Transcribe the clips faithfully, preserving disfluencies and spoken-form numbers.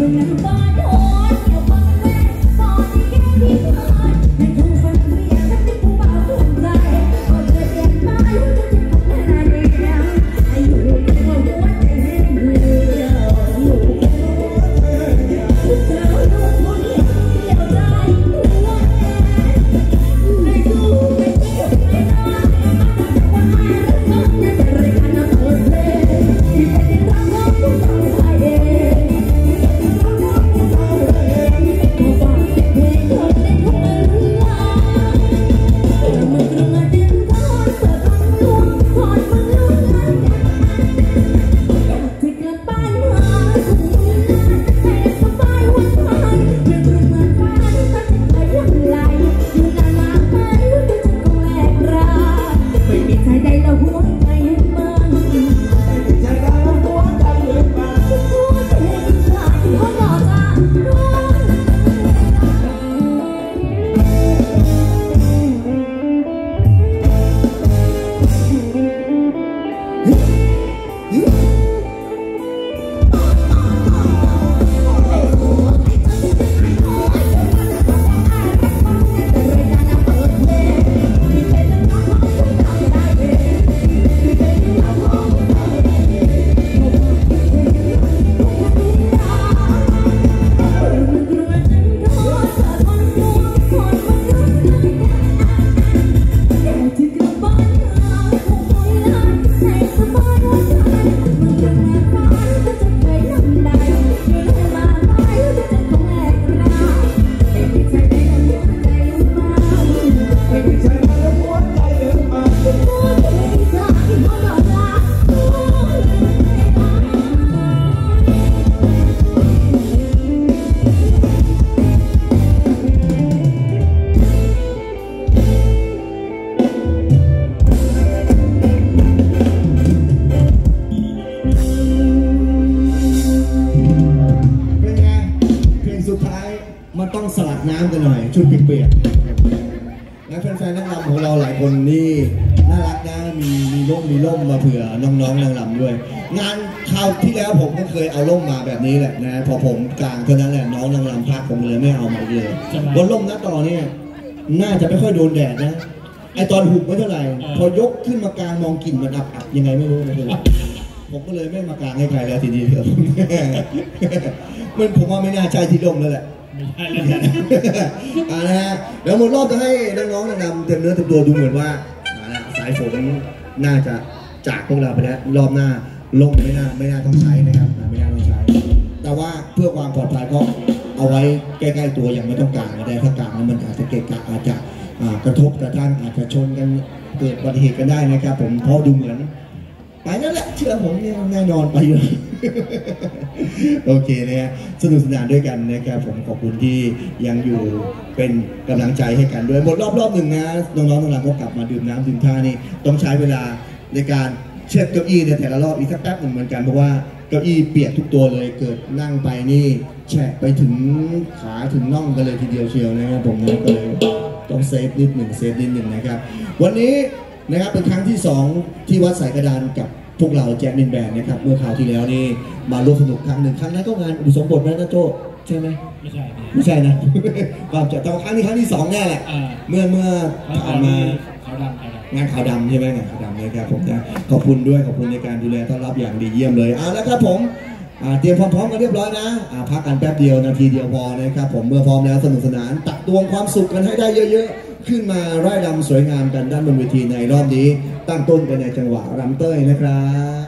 เ ชุดเปียกๆและแฟนๆนักรำของเราหลายคนนี่น่ารักนะมีมีร่มมีร่มมาเผื่อน้องๆนักรำด้วยงานคราวที่แล้วผมก็เคยเอาร่มมาแบบนี้แหละนะพอผมกลางเท่านั้นแหละน้องนักรำพลาดผมเลยไม่เอามาเลยบนร่มหน้าต่อเนี่ยน่าจะไม่ค่อยโดนแดดนะไอตอนหุบไม่เท่าไหร่พอยกขึ้นมากลางมองกลิ่นมันอับอับยังไงไม่รู้นะผมก็เลยไม่มากลางให้ใครแล้วทีนี้เถอะมันผมว่าไม่น่าใช่ที่ร่มแล้วแหละอ่านะฮะเดี๋ยวหมดรอบจะให้น้องๆนำเต็มเนื้อเต็มตัวดูเหมือนว่าสายฝนน่าจะจากพวกเราไปแล้วรอบหน้าลมไม่น่าไม่น่าต้องใช้นะครับไม่น่าต้องใช้แต่ว่าเพื่อความปลอดภัยก็เอาไว้ใกล้ๆตัวอย่างไม่ต้องกางอะไรถ้ากางมันอาจจะเกะกะอาจจะกระทบกระทั่งอาจจะชนกันเกิดอุบัติเหตุกันได้นะครับผมเพราะดูเหมือนไปนั่นแหละเชื่อผมเนี่ยแน่นอนไปเลยโอเคเนี่ยสนุกสนานด้วยกันนะครับผมขอบคุณที่ยังอยู่เป็นกำลังใจให้กันด้วยหมดรอบรอบหนึ่งนะน้องๆทั้งหลายก็กลับมาดื่มน้ำดื่มท่านี่ต้องใช้เวลาในการเช็ดเก้าอี้ในแต่ละรอบอีกสักแป๊บหนึ่งเหมือนกันเพราะว่าเก้าอี้เปียกทุกตัวเลยเกิดนั่งไปนี่แฉะไปถึงขาถึงน่องกันเลยทีเดียวเชียวนะครับผมก็เลยต้องเซฟนิดหนึ่งเซฟนิดหนึ่งนะครับวันนี้นะครับเป็นครั้งที่สองที่วัดสายกระดานกับพวกเราแจ็คนินแบนนะครับเมื่อคราวที่แล้วนี่มาร่วมสนุกครั้งหนึ่งครั้งนั้นก็งานอุปสมบทนะนะโจใช่ไหมไม่ใช่ไม่ใช่นะความจะต้องครั้งนี้ครั้งที่สองแน่แหละเมื่อเมื่อผ่านมางานขาวดำใช่ไหมงานขาวดำนะครับผมนะขอบคุณด้วยขอบคุณในการดูแลต้อนรับอย่างดีเยี่ยมเลยเอาละครับผมเตรียมพร้อมๆกันเรียบร้อยนะพักกันแป๊บเดียวนาทีเดียวพอนะครับผมเมื่อพร้อมแล้วสนุกสนานตักตวงความสุขกันให้ได้เยอะๆขึ้นมาร่ายรำสวยงามกันด้านบนเวทีในรอบนี้ตั้งต้นกันในจังหวะรำเต้ยนะครับ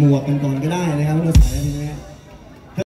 หมวกกันก่อนก็ได้นะครับเราใส่